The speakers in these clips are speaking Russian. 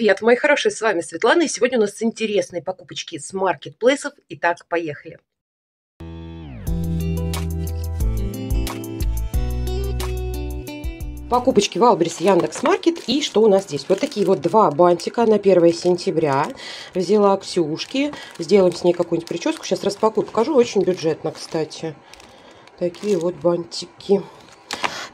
Привет, мои хорошие, с вами Светлана, и сегодня у нас интересные покупочки с маркетплейсов. Итак, поехали! Покупочки Вайлдберис, Яндекс.Маркет. И что у нас здесь? Вот такие вот два бантика на 1 сентября. Взяла Ксюшки, сделаем с ней какую-нибудь прическу. Сейчас распакую, покажу. Очень бюджетно, кстати. Такие вот бантики.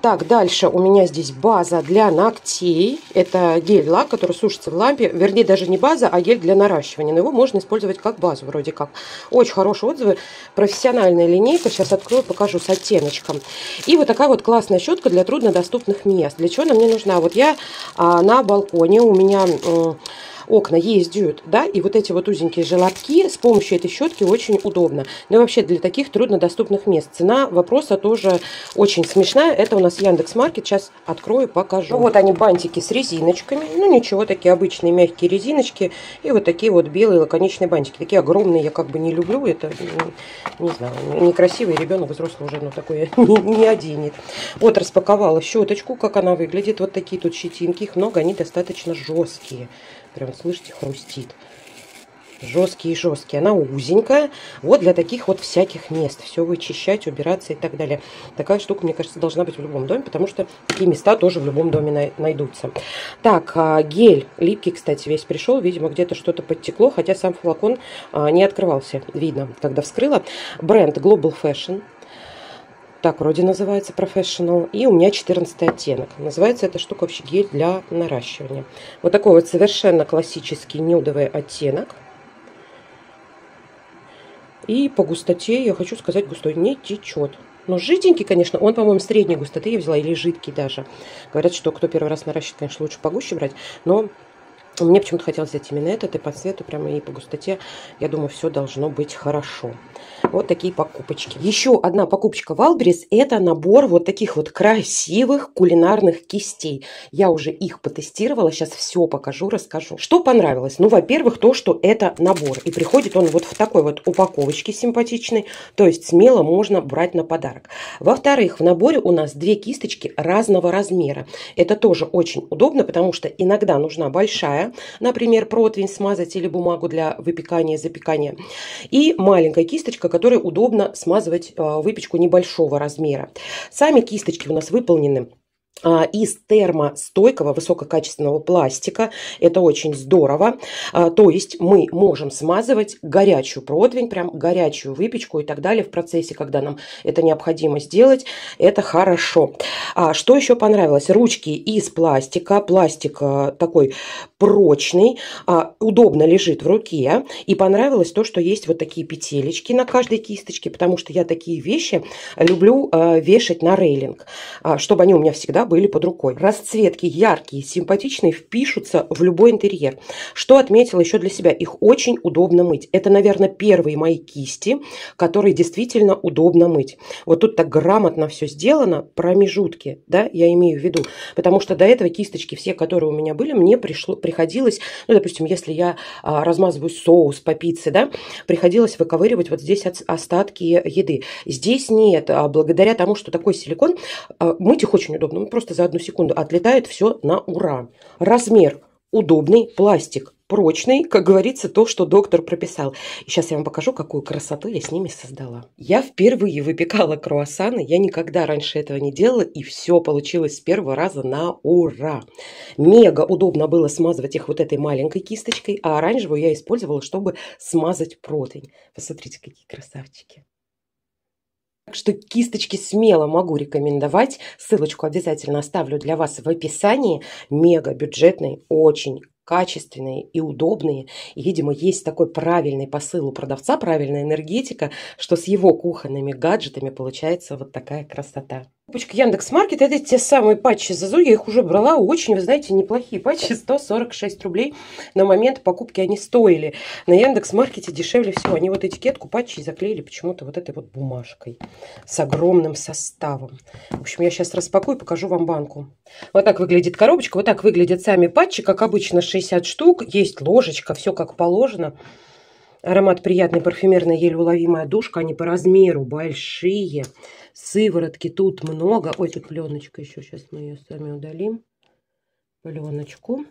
Так, дальше у меня здесь база для ногтей. Это гель-лак, который сушится в лампе. Вернее, даже не база, а гель для наращивания. Но его можно использовать как базу вроде как. Очень хорошие отзывы. Профессиональная линейка. Сейчас открою, покажу с оттеночком. И вот такая вот классная щетка для труднодоступных мест. Для чего она мне нужна? Вот я на балконе, у меня окна ездят, да, и вот эти вот узенькие желобки, с помощью этой щетки очень удобно. Ну и вообще для таких труднодоступных мест. Цена вопроса тоже очень смешная. Это у нас Яндекс.Маркет. Сейчас открою, покажу. Ну, вот они, бантики с резиночками. Ну ничего, такие обычные мягкие резиночки. И вот такие вот белые лаконичные бантики. Такие огромные я как бы не люблю. Это, не знаю, некрасивый ребенок, взрослый уже, ну, такое не оденет. Вот распаковала щеточку, как она выглядит. Вот такие тут щетинки. Их много, они достаточно жесткие. Прям, слышите, хрустит. Жесткие. Она узенькая. Вот для таких вот всяких мест. Все вычищать, убираться и так далее. Такая штука, мне кажется, должна быть в любом доме, потому что такие места тоже в любом доме найдутся. Так, гель липкий, кстати, весь пришел. Видимо, где-то что-то подтекло, хотя сам флакон не открывался. Видно, когда вскрыла. Бренд Global Fashion. Так, вроде называется Professional. И у меня 14 оттенок. Называется эта штука вообще гель для наращивания. Вот такой вот совершенно классический нюдовый оттенок. И по густоте, я хочу сказать, густой не течет. Но жиденький, конечно, он, по-моему, средней густоты я взяла, или жидкий даже. Говорят, что кто первый раз наращивает, конечно, лучше погуще брать. Но мне почему-то хотелось взять именно этот, и по цвету прямо, и по густоте, я думаю, все должно быть хорошо. Вот такие покупочки. Еще одна покупочка Вайлдберис — это набор вот таких вот красивых кулинарных кистей. Я уже их потестировала, сейчас все покажу, расскажу. Что понравилось? Ну, во-первых, то, что это набор. И приходит он вот в такой вот упаковочке симпатичной, то есть смело можно брать на подарок. Во-вторых, в наборе у нас две кисточки разного размера. Это тоже очень удобно, потому что иногда нужна большая, например, противень смазать или бумагу для выпекания, запекания. И маленькая кисточка, которой удобно смазывать выпечку небольшого размера. Сами кисточки у нас выполнены из термостойкого высококачественного пластика. Это очень здорово. То есть мы можем смазывать горячую противень, прям горячую выпечку и так далее в процессе, когда нам это необходимо сделать. Это хорошо. Что еще понравилось? Ручки из пластика. Пластик такой прочный. Удобно лежит в руке. И понравилось то, что есть вот такие петелечки на каждой кисточке, потому что я такие вещи люблю вешать на рейлинг, чтобы они у меня всегда были под рукой. Расцветки яркие, симпатичные, впишутся в любой интерьер. Что отметила еще для себя? Их очень удобно мыть. Это, наверное, первые мои кисти, которые действительно удобно мыть. Вот тут так грамотно все сделано, промежутки, да, я имею в виду. Потому что до этого кисточки все, которые у меня были, мне приходилось, ну, допустим, если я размазываю соус по пицце, да, приходилось выковыривать вот здесь остатки еды. Здесь нет. Благодаря тому, что такой силикон, мыть их очень удобно. Ну, просто за 1 секунду отлетает все на ура. Размер удобный, пластик прочный, как говорится, то, что доктор прописал. И сейчас я вам покажу, какую красоту я с ними создала. Я впервые выпекала круассаны, я никогда раньше этого не делала, и все получилось с первого раза на ура. Мега удобно было смазывать их вот этой маленькой кисточкой, а оранжевую я использовала, чтобы смазать противень. Посмотрите, какие красавчики. Так что кисточки смело могу рекомендовать. Ссылочку обязательно оставлю для вас в описании. Мега бюджетные, очень качественные и удобные. И, видимо, есть такой правильный посыл у продавца, правильная энергетика, что с его кухонными гаджетами получается вот такая красота. Покупочка Яндекс.Маркет — это те самые патчи ЗАЗУ, я их уже брала, очень, вы знаете, неплохие патчи, 146 рублей на момент покупки они стоили. На Яндекс.Маркете дешевле всего, они вот этикетку патчей заклеили почему-то вот этой вот бумажкой с огромным составом. В общем, я сейчас распакую и покажу вам банку. Вот так выглядит коробочка, вот так выглядят сами патчи, как обычно 60 штук, есть ложечка, все как положено. Аромат приятный, парфюмерный, еле уловимая душка. Они по размеру большие. Сыворотки тут много. Ой, тут пленочка еще. Сейчас мы ее сами удалим. Пленочку.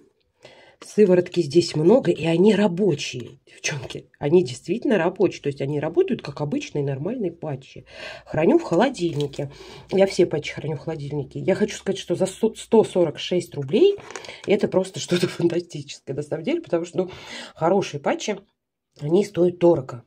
Сыворотки здесь много, и они рабочие, девчонки. Они действительно рабочие, то есть они работают, как обычные нормальные патчи. Храню в холодильнике. Я все патчи храню в холодильнике. Я хочу сказать, что за 146 рублей это просто что-то фантастическое, на самом деле, потому что, ну, хорошие патчи, они стоят дорого.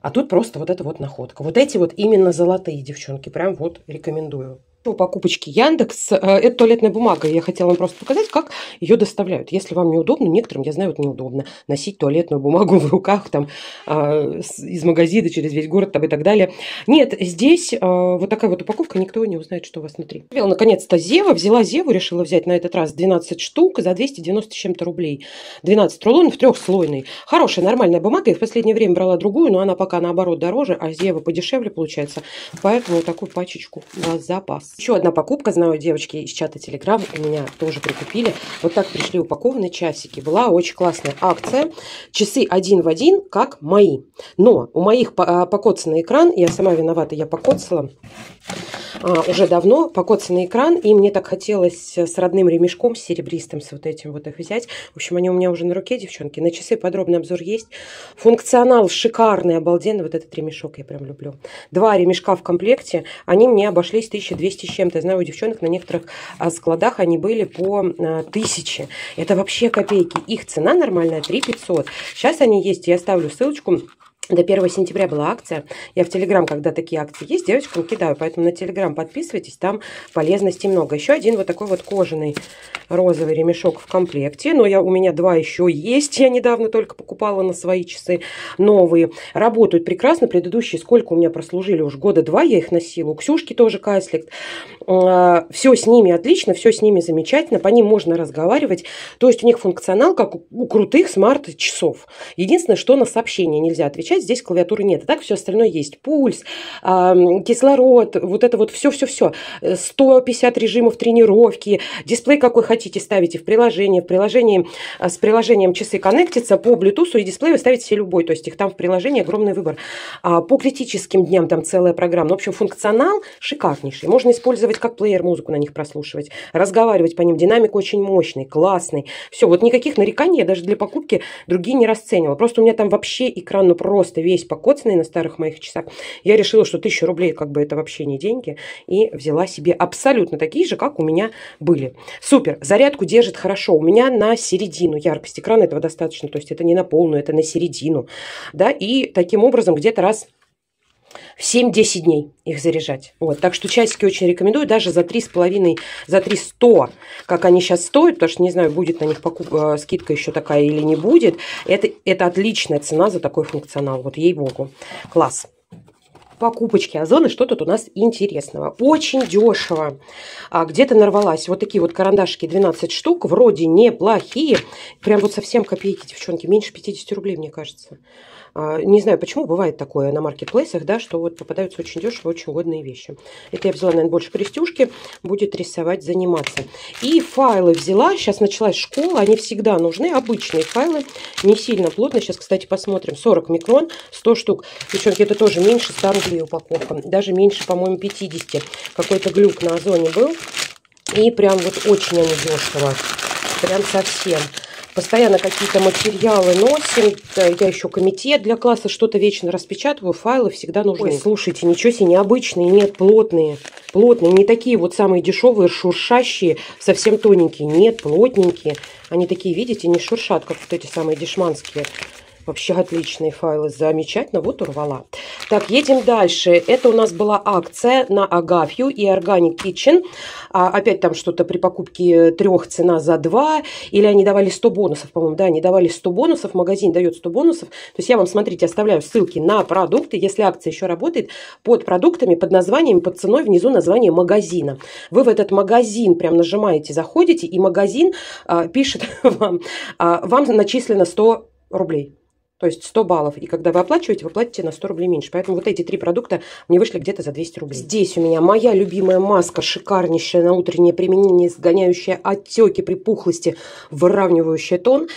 А тут просто вот эта вот находка. Вот эти вот именно золотые, девчонки, прям вот рекомендую. По покупочке Яндекс. Это туалетная бумага. Я хотела вам просто показать, как ее доставляют. Если вам неудобно, некоторым, я знаю, вот неудобно носить туалетную бумагу в руках там, из магазина через весь город там, и так далее. Нет, здесь вот такая вот упаковка, никто не узнает, что у вас внутри. Наконец-то Зева. Взяла Зеву, решила взять на этот раз 12 штук за 290 с чем-то рублей. 12 рулонов, трехслойный. Хорошая, нормальная бумага. Я в последнее время брала другую, но она пока наоборот дороже, а Зева подешевле получается. Поэтому вот такую пачечку на запас. Еще одна покупка, знаю, девочки из чата Telegram меня тоже прикупили. Вот так пришли упакованные часики. Была очень классная акция. Часы 1 в 1, как мои. Но у моих покоцанный экран, я сама виновата, я покоцала уже давно, покоцанный экран, и мне так хотелось с родным ремешком, с серебристым, с вот этим вот их взять. В общем, они у меня уже на руке, девчонки. На часы подробный обзор есть. Функционал шикарный, обалденный. Вот этот ремешок я прям люблю. 2 ремешка в комплекте, они мне обошлись 1200 с чем-то. Я знаю, у девчонок на некоторых складах они были по 1000. Это вообще копейки. Их цена нормальная 3500. Сейчас они есть, я оставлю ссылочку. До 1 сентября была акция. Я в Телеграм, когда такие акции есть, девочкам кидаю. Поэтому на Телеграм подписывайтесь, там полезностей много. Еще один вот такой вот кожаный розовый ремешок в комплекте. Но я, у меня 2 еще есть. Я недавно только покупала на свои часы новые. Работают прекрасно. Предыдущие сколько у меня прослужили? Уж года 2 я их носила. У Ксюшки тоже Кайслик. Все с ними отлично, все с ними замечательно. По ним можно разговаривать. То есть у них функционал, как у крутых смарт-часов. Единственное, что на сообщения нельзя отвечать. Здесь клавиатуры нет. А так все остальное есть. Пульс, кислород, вот это вот все-все-все. 150 режимов тренировки. Дисплей какой хотите, ставите в приложение. В приложении, с приложением часы коннектятся по Bluetooth, и дисплей вы ставите себе любой. То есть их там в приложении огромный выбор. По критическим дням там целая программа. В общем, функционал шикарнейший. Можно использовать как плеер, музыку на них прослушивать. Разговаривать по ним. Динамик очень мощный, классный. Все, вот никаких нареканий я даже для покупки другие не расценивала. Просто у меня там вообще экран, ну, просто весь покоцанный на старых моих часах. Я решила, что 1000 рублей как бы это вообще не деньги, и взяла себе абсолютно такие же, как у меня были. Супер, зарядку держит хорошо. У меня на середину яркость экрана, этого достаточно, то есть это не на полную, это на середину, да, и таким образом где-то раз в 7-10 дней их заряжать. Вот, так что часики очень рекомендую, даже за 3,5, за 3,100, как они сейчас стоят, потому что не знаю, будет на них скидка еще такая или не будет. Это отличная цена за такой функционал, вот ей-богу. Класс. Покупочки Озона, что тут у нас интересного. Очень дешево. Где-то нарвалась. Вот такие вот карандашики 12 штук, вроде неплохие. Прям вот совсем копейки, девчонки, меньше 50 рублей, мне кажется. Не знаю, почему бывает такое на маркетплейсах, да, что вот попадаются очень дешево, очень годные вещи. Это я взяла, наверное, больше крестюшки, будет рисовать, заниматься. И файлы взяла, сейчас началась школа, они всегда нужны, обычные файлы, не сильно плотно. Сейчас, кстати, посмотрим, 40 микрон, 100 штук. Девчонки, это тоже меньше 100 рублей упаковка, даже меньше, по-моему, 50. Какой-то глюк на Озоне был, и прям вот очень они дешево, прям совсем. Постоянно какие-то материалы носим. Я еще комитет для класса, что-то вечно распечатываю. Файлы всегда нужны. Ой, слушайте, ничего себе, необычные, нет, плотные. Плотные, не такие вот самые дешевые, шуршащие, совсем тоненькие. Нет, плотненькие. Они такие, видите, не шуршат, как вот эти самые дешманские. Вообще отличные файлы, замечательно, вот урвала. Так, едем дальше. Это у нас была акция на Агафью и Organic Kitchen. Опять там что-то при покупке 3 цена за 2. Или они давали 100 бонусов, по-моему, да, они давали 100 бонусов. Магазин дает 100 бонусов. То есть я вам, смотрите, оставляю ссылки на продукты, если акция еще работает, под продуктами, под названием, под ценой внизу название магазина. Вы в этот магазин прям нажимаете, заходите, и магазин пишет вам начислено 100 рублей. То есть 100 баллов. И когда вы оплачиваете, вы платите на 100 рублей меньше. Поэтому вот эти три продукта мне вышли где-то за 200 рублей. Здесь у меня моя любимая маска, шикарнейшая на утреннее применение, сгоняющая отеки, припухлости, выравнивающая тон.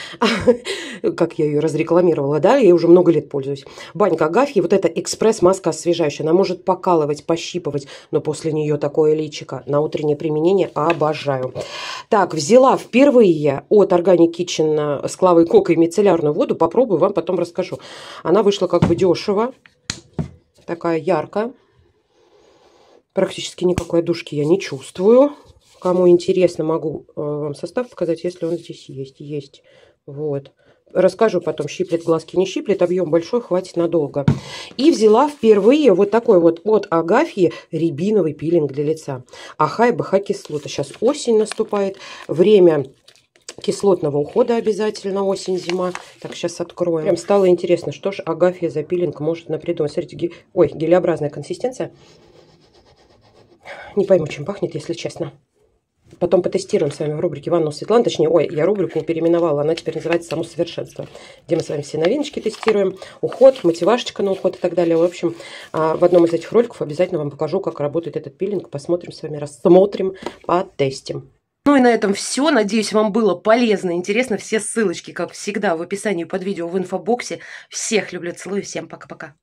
Как я ее разрекламировала, да? Я уже много лет пользуюсь. Банька Агафьи. Вот эта экспресс-маска освежающая. Она может покалывать, пощипывать. Но после нее такое личико. На утреннее применение обожаю. Так, взяла впервые я от Organic Kitchen с клавой кока и мицеллярную воду. Попробую, вам потом расскажу. Она вышла как бы дешево, такая яркая, практически никакой душки я не чувствую. Кому интересно, могу вам состав показать, если он здесь есть. Есть, вот, расскажу потом, щиплет глазки, не щиплет, объем большой, хватит надолго. И взяла впервые вот такой вот от Агафьи рябиновый пилинг для лица, аха и баха кислота. Сейчас осень наступает, время кислотного ухода обязательно, осень, зима. Так, сейчас откроем. Прям стало интересно, что же Агафья за пилинг может напридумать. Смотрите, гелеобразная консистенция. Не пойму, чем пахнет, если честно. Потом потестируем с вами в рубрике «Ванну Светлана». Точнее, я рубрику переименовала, она теперь называется «Само совершенство», где мы с вами все новиночки тестируем, уход, мотивашечка на уход и так далее. В общем, в одном из этих роликов обязательно вам покажу, как работает этот пилинг. Посмотрим с вами, рассмотрим, потестим. Ну и на этом все. Надеюсь, вам было полезно и интересно. Все ссылочки, как всегда, в описании под видео, в инфобоксе. Всех люблю, целую, всем пока-пока.